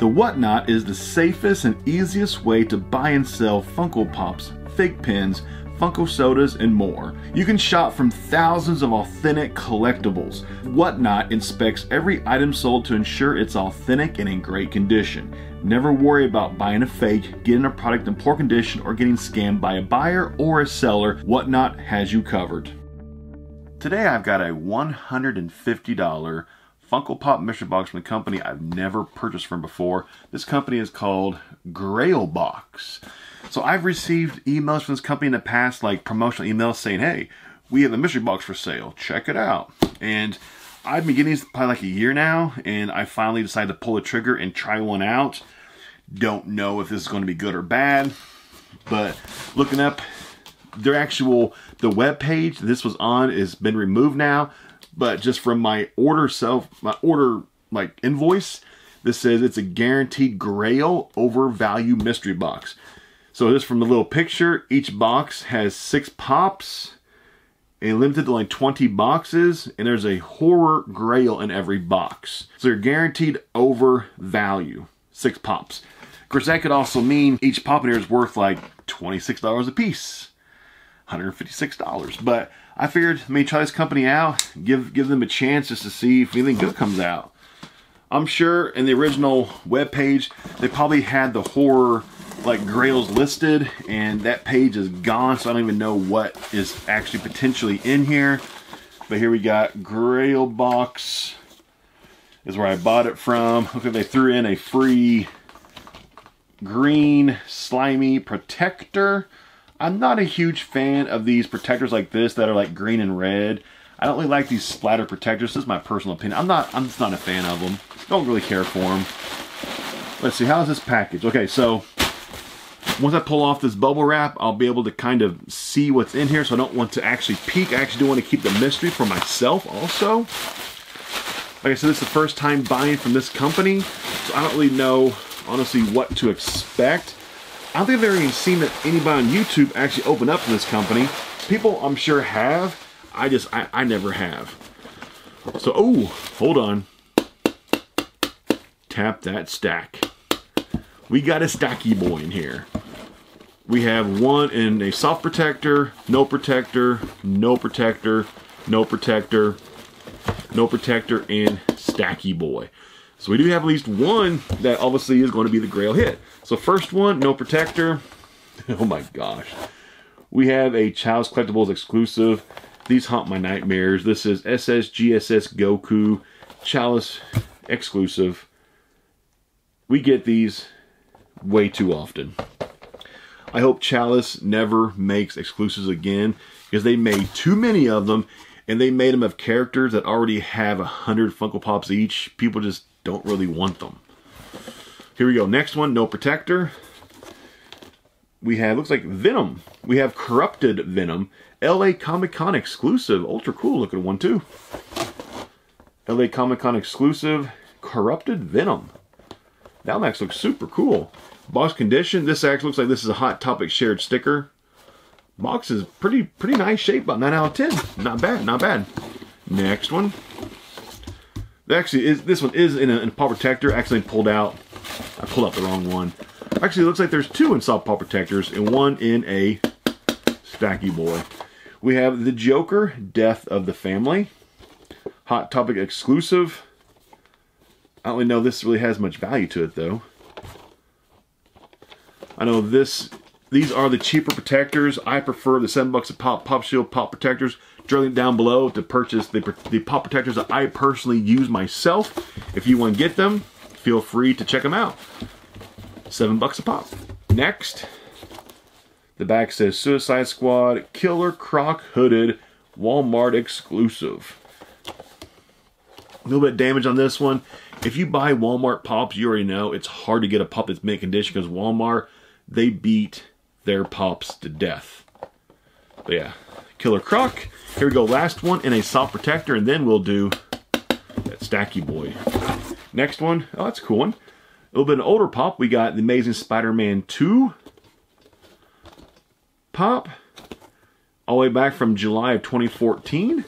The Whatnot is the safest and easiest way to buy and sell Funko Pops, Fig Pins, Funko Sodas, and more. You can shop from thousands of authentic collectibles. Whatnot inspects every item sold to ensure it's authentic and in great condition. Never worry about buying a fake, getting a product in poor condition, or getting scammed by a buyer or a seller. Whatnot has you covered. Today I've got a $150 Funko Pop mystery box from a company I've never purchased from before. This company is called Grail Box. So I've received emails from this company in the past, like promotional emails saying, hey, we have a mystery box for sale, check it out. And I've been getting these probably like a year now, and I finally decided to pull the trigger and try one out. Don't know if this is going to be good or bad, but looking up their actual, the web page this was on has been removed now, but just from my order like invoice, this says it's a guaranteed Grail overvalue mystery box. So just from the little picture, each box has 6 pops and limited to only 20 boxes, and there's a horror Grail in every box. So you're guaranteed overvalue, 6 pops. Of course, that could also mean each pop in here is worth like $26 a piece, $156. But I figured, let me try this company out, give them a chance just to see if anything good comes out. I'm sure in the original webpage, they probably had the horror like Grails listed, and that page is gone, so I don't even know what is actually potentially in here. But here we got Grail Box is where I bought it from. Look, okay, they threw in a free green slimy protector. I'm not a huge fan of these protectors like this that are like green and red. I don't really like these splatter protectors. This is my personal opinion. I'm just not a fan of them. Don't really care for them. Let's see, how's this package? Okay, so once I pull off this bubble wrap, I'll be able to kind of see what's in here, so I don't want to actually peek. I actually do want to keep the mystery for myself also. Like I said, this is the first time buying from this company, so I don't really know, honestly, what to expect. I don't think I've ever even seen that anybody on YouTube actually open up to this company. People, I'm sure, have. I never have. So, oh, hold on. Tap that stack. We got a stacky boy in here. We have one in a soft protector, no protector, no protector, no protector, no protector, and stacky boy. So we do have at least one that obviously is going to be the Grail hit. So first one, no protector. Oh my gosh. We have a Chalice Collectibles exclusive. These haunt my nightmares. This is SSGSS Goku Chalice exclusive. We get these way too often. I hope Chalice never makes exclusives again, because they made too many of them, and they made them of characters that already have 100 Funko Pops each. People just don't really want them. Here we go. Next one, no protector. We have, looks like Venom. We have Corrupted Venom. LA Comic-Con exclusive. Ultra cool looking one too. LA Comic-Con exclusive. Corrupted Venom. That one actually looks super cool. Box condition, this actually looks like this is a Hot Topic shared sticker. Box is pretty nice shape, about 9 out of 10. Not bad, not bad. Next one. Actually, this one is in a paw protector. Actually pulled out, I pulled out the wrong one. Actually, it looks like there's 2 in soft paw protectors and 1 in a stacky boy. We have the Joker Death of the Family. Hot Topic exclusive. I don't really know this really has much value to it though. I know these are the cheaper protectors. I prefer the $7 a pop Pop Shield pop protectors. Drill it down below to purchase the pop protectors that I personally use myself. If you want to get them, feel free to check them out. $7 a pop. Next, the back says Suicide Squad Killer Croc Hooded Walmart exclusive. A little bit of damage on this one. If you buy Walmart Pops, you already know it's hard to get a Pop that's mint condition, because Walmart, they beat their Pops to death. But yeah, Killer Croc. Here we go, last one in a soft protector, and then we'll do that stacky boy. Next one, oh, that's a cool one. A little bit of an older Pop. We got the Amazing Spider-Man 2 Pop, all the way back from July of 2014.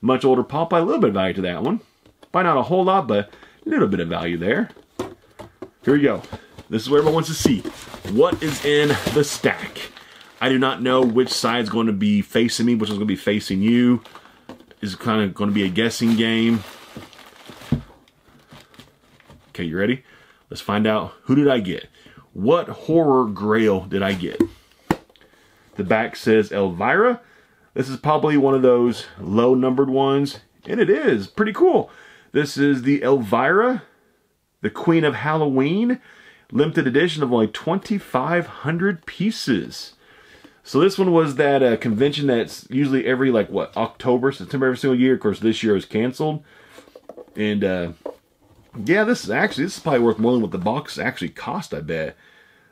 Much older Pop, a little bit of value to that one. Probably not a whole lot, but a little bit of value there. Here we go. This is where everyone wants to see what is in the stack. I do not know which side's going to be facing me, which is going to be facing you. It's kind of going to be a guessing game. Okay, you ready? Let's find out. Who did I get? What horror grail did I get? The back says Elvira. This is probably one of those low numbered ones. And it is pretty cool. This is the Elvira, the Queen of Halloween, limited edition of only 2,500 pieces. So this one was that convention that's usually every, like, what, October, September, every single year. Of course, this year is canceled. And yeah, this is probably worth more than what the box actually cost, I bet.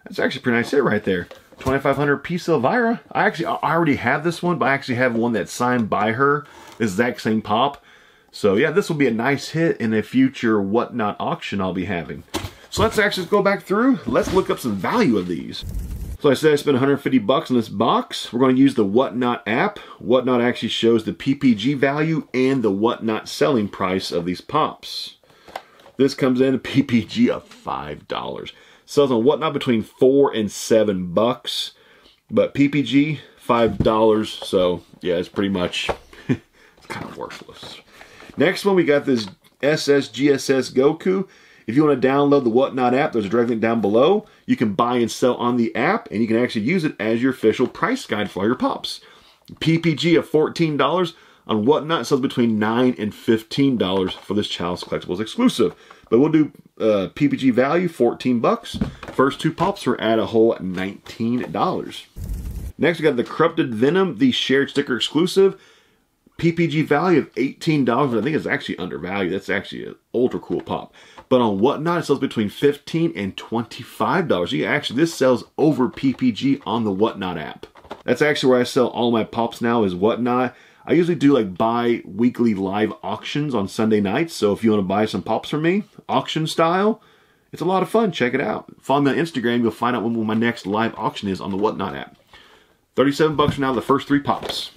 That's actually a pretty nice hit right there. 2,500 piece Elvira. I already have this one, but I actually have one that's signed by her. This exact same pop. So yeah, this will be a nice hit in a future Whatnot auction I'll be having. So let's actually go back through. Let's look up some value of these. So I said I spent 150 bucks on this box. We're going to use the Whatnot app. Whatnot actually shows the PPG value and the Whatnot selling price of these pops. This comes in a PPG of $5. Sells on Whatnot between $4 and $7, but PPG $5. So yeah, it's pretty much it's kind of worthless. Next one, we got this SSGSS Goku. If you want to download the Whatnot app, there's a direct link down below. You can buy and sell on the app, and you can actually use it as your official price guide for all your pops. PPG of $14 on Whatnot sells between $9 and $15 for this Chalice Collectibles exclusive. But we'll do PPG value, $14. First two pops were at a whole $19. Next, we got the Corrupted Venom, the shared sticker exclusive. PPG value of $18. I think it's actually undervalued. That's actually an ultra cool pop. But on Whatnot, it sells between $15 and $25. You actually, this sells over PPG on the Whatnot app. That's actually where I sell all my pops now, is Whatnot. I usually do like bi-weekly live auctions on Sunday nights. So if you want to buy some pops from me, auction style, it's a lot of fun. Check it out. Follow me on Instagram. You'll find out when my next live auction is on the Whatnot app. $37 for now, the first three pops.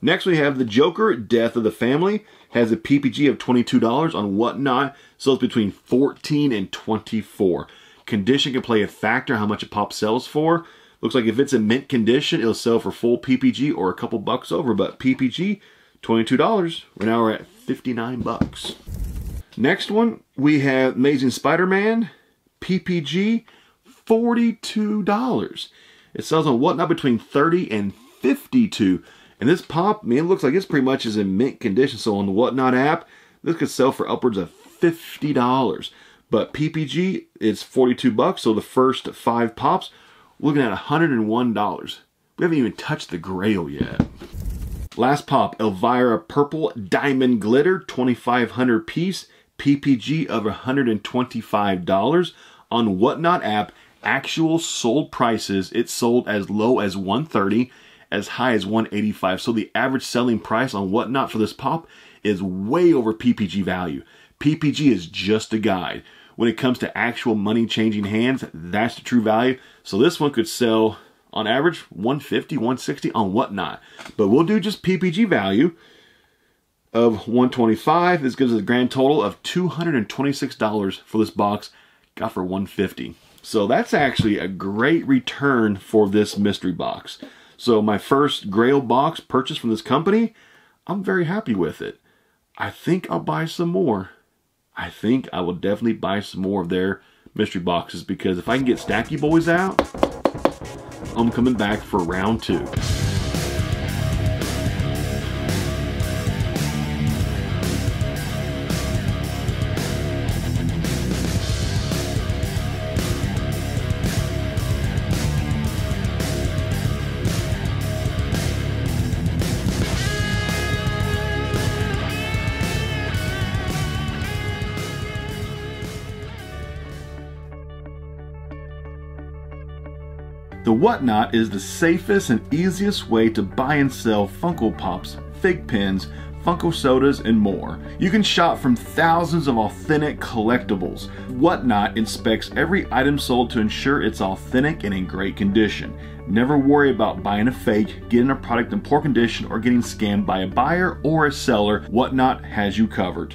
Next, we have the Joker Death of the Family. Has a PPG of $22 on Whatnot. Sells between $14 and $24. Condition can play a factor how much a pop sells for. Looks like if it's in mint condition, it'll sell for full PPG or a couple bucks over. But PPG, $22. Right now we're at $59. Next one, we have Amazing Spider-Man. PPG, $42. It sells on Whatnot between $30 and $52. And this pop, man, it looks like it's pretty much is in mint condition. So on the Whatnot app, this could sell for upwards of $50. But PPG, it's $42. So the first five pops, looking at $101. We haven't even touched the grail yet. Last pop, Elvira Purple Diamond Glitter, 2,500 piece, PPG of $125. On Whatnot app, actual sold prices, it sold as low as $130. As high as $185. So the average selling price on Whatnot for this pop is way over PPG value. PPG is just a guide. When it comes to actual money changing hands, that's the true value. So this one could sell on average $150, $160 on Whatnot. But we'll do just PPG value of $125. This gives us a grand total of $226 for this box. Got for $150. So that's actually a great return for this mystery box. So my first Grail box purchased from this company, I'm very happy with it. I think I'll buy some more. I think I will definitely buy some more of their mystery boxes, because if I can get Stacky Boys out, I'm coming back for round two. The Whatnot is the safest and easiest way to buy and sell Funko Pops, Fig Pins, Funko Sodas, and more. You can shop from thousands of authentic collectibles. Whatnot inspects every item sold to ensure it's authentic and in great condition. Never worry about buying a fake, getting a product in poor condition, or getting scammed by a buyer or a seller. Whatnot has you covered.